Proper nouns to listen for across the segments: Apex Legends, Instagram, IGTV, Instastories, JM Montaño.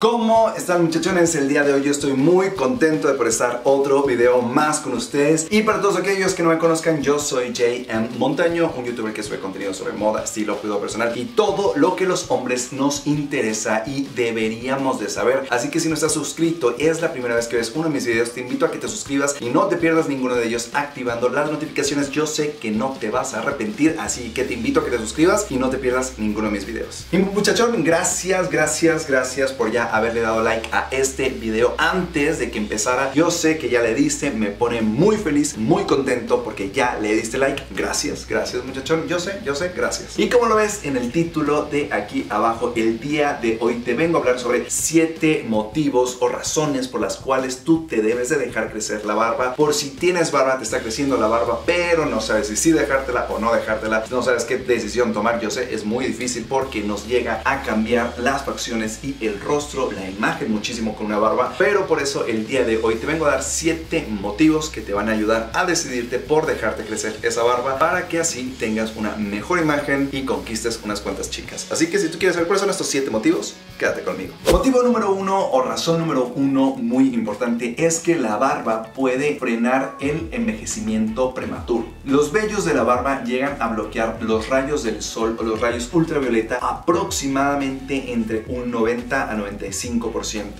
¿Cómo están, muchachones? El día de hoy yo estoy muy contento de prestar otro video más con ustedes. Y para todos aquellos que no me conozcan, yo soy JM Montaño, un youtuber que sube contenido sobre moda, estilo, cuidado personal y todo lo que los hombres nos interesa y deberíamos de saber. Así que si no estás suscrito y es la primera vez que ves uno de mis videos, te invito a que te suscribas y no te pierdas ninguno de ellos activando las notificaciones. Yo sé que no te vas a arrepentir, así que te invito a que te suscribas y no te pierdas ninguno de mis videos. Y muchachón, gracias por ya haberle dado like a este video antes de que empezara. Yo sé que ya le diste, me pone muy feliz, muy contento porque ya le diste like. Gracias muchachón, yo sé, gracias. Y como lo ves en el título de aquí abajo, el día de hoy te vengo a hablar sobre 7 motivos o razones por las cuales tú te debes de dejar crecer la barba. Por si tienes barba, te está creciendo la barba, pero no sabes si sí dejártela o no dejártela, no sabes qué decisión tomar. Yo sé, es muy difícil porque nos llega a cambiar las facciones y el rostro, la imagen muchísimo con una barba, pero por eso el día de hoy te vengo a dar 7 motivos que te van a ayudar a decidirte por dejarte crecer esa barba para que así tengas una mejor imagen y conquistes unas cuantas chicas. Así que si tú quieres saber cuáles son estos 7 motivos, quédate conmigo. Motivo número 1 o razón número 1 muy importante es que la barba puede frenar el envejecimiento prematuro. Los vellos de la barba llegan a bloquear los rayos del sol o los rayos ultravioleta aproximadamente entre un 90 a 95%.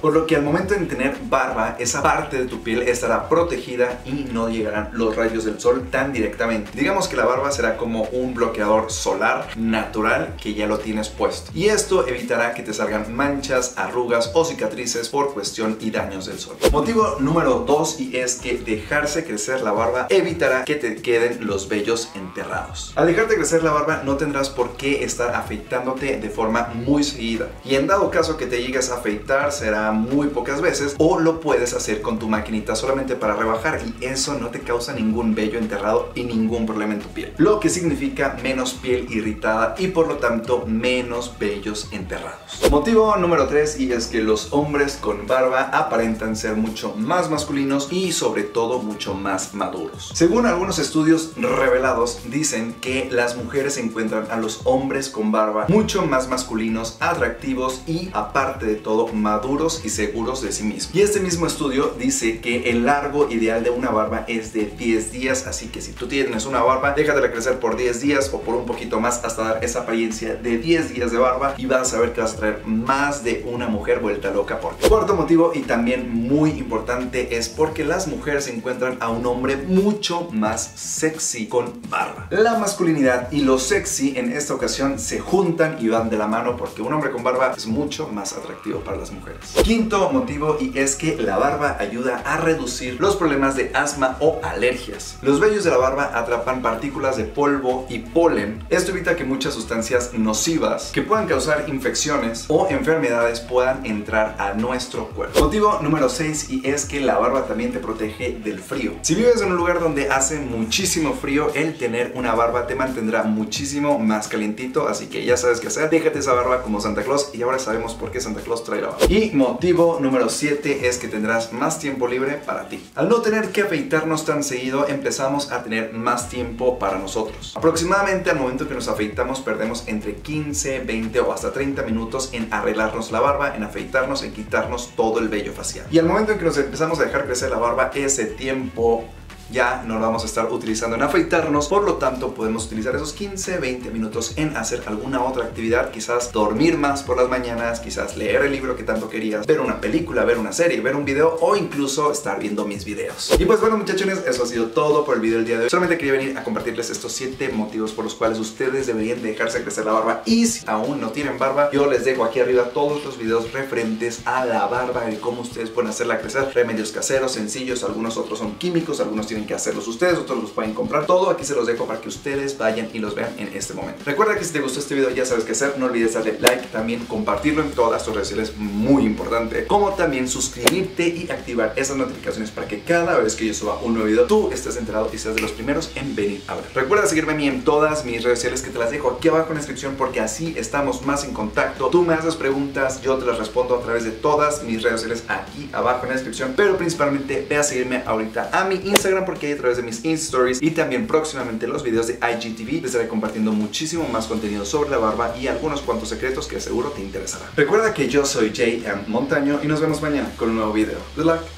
Por lo que al momento de tener barba, esa parte de tu piel estará protegida y no llegarán los rayos del sol tan directamente. Digamos que la barba será como un bloqueador solar natural que ya lo tienes puesto. Y esto evitará que te salgan manchas, arrugas o cicatrices por cuestión y daños del sol. Motivo número 2 y es que dejarse crecer la barba evitará que te queden los vellos enterrados. Al dejarte crecer la barba no tendrás por qué estar afeitándote de forma muy seguida. Y en dado caso que te llegues a afeitar será muy pocas veces, o lo puedes hacer con tu maquinita solamente para rebajar y eso no te causa ningún vello enterrado y ningún problema en tu piel, lo que significa menos piel irritada y por lo tanto menos vellos enterrados. Motivo número 3 y es que los hombres con barba aparentan ser mucho más masculinos y sobre todo mucho más maduros. Según algunos estudios revelados, dicen que las mujeres encuentran a los hombres con barba mucho más masculinos, atractivos y aparte de todo maduros y seguros de sí mismos. Y este mismo estudio dice que el largo ideal de una barba es de 10 días, así que si tú tienes una barba, déjatela crecer por 10 días o por un poquito más hasta dar esa apariencia de 10 días de barba y vas a ver que vas a traer más de una mujer vuelta loca por ti. Cuarto motivo y también muy importante es porque las mujeres encuentran a un hombre mucho más sexy con barba. La masculinidad y lo sexy en esta ocasión se juntan y van de la mano porque un hombre con barba es mucho más atractivo para las mujeres. Quinto motivo y es que la barba ayuda a reducir los problemas de asma o alergias. Los vellos de la barba atrapan partículas de polvo y polen. Esto evita que muchas sustancias nocivas que puedan causar infecciones o enfermedades puedan entrar a nuestro cuerpo. Motivo número 6 y es que la barba también te protege del frío. Si vives en un lugar donde hace muchísimo frío, el tener una barba te mantendrá muchísimo más calientito, así que ya sabes qué hacer. Déjate esa barba como Santa Claus y ahora sabemos por qué Santa Claus trae la barba. Y motivo número 7 es que tendrás más tiempo libre para ti. Al no tener que afeitarnos tan seguido, empezamos a tener más tiempo para nosotros. Aproximadamente al momento que nos afeitamos perdemos entre 15, 20 o hasta 30 minutos en arreglarnos la barba, en afeitarnos, en quitarnos todo el vello facial. Y al momento en que nos empezamos a dejar crecer la barba, ese tiempo ya no lo vamos a estar utilizando en afeitarnos, por lo tanto podemos utilizar esos 15, 20 minutos en hacer alguna otra actividad, quizás dormir más por las mañanas, quizás leer el libro que tanto querías, ver una película, ver una serie, ver un video o incluso estar viendo mis videos. Y pues bueno, muchachones, eso ha sido todo por el video del día de hoy. Solamente quería venir a compartirles estos 7 motivos por los cuales ustedes deberían dejarse crecer la barba, y si aún no tienen barba, yo les dejo aquí arriba todos los videos referentes a la barba y cómo ustedes pueden hacerla crecer, remedios caseros, sencillos, algunos otros son químicos, algunos tienen que hacerlos ustedes, otros los pueden comprar. Todo aquí se los dejo para que ustedes vayan y los vean en este momento. Recuerda que si te gustó este video ya sabes qué hacer, no olvides darle like, también compartirlo en todas tus redes sociales, muy importante, como también suscribirte y activar esas notificaciones para que cada vez que yo suba un nuevo video tú estés enterado y seas de los primeros en venir a ver. Recuerda seguirme a mí en todas mis redes sociales que te las dejo aquí abajo en la descripción porque así estamos más en contacto. Tú me haces preguntas, yo te las respondo a través de todas mis redes sociales aquí abajo en la descripción, pero principalmente ve a seguirme ahorita a mi Instagram porque a través de mis Instastories y también próximamente los videos de IGTV les estaré compartiendo muchísimo más contenido sobre la barba y algunos cuantos secretos que seguro te interesarán. Recuerda que yo soy JM Montaño y nos vemos mañana con un nuevo video. Good luck.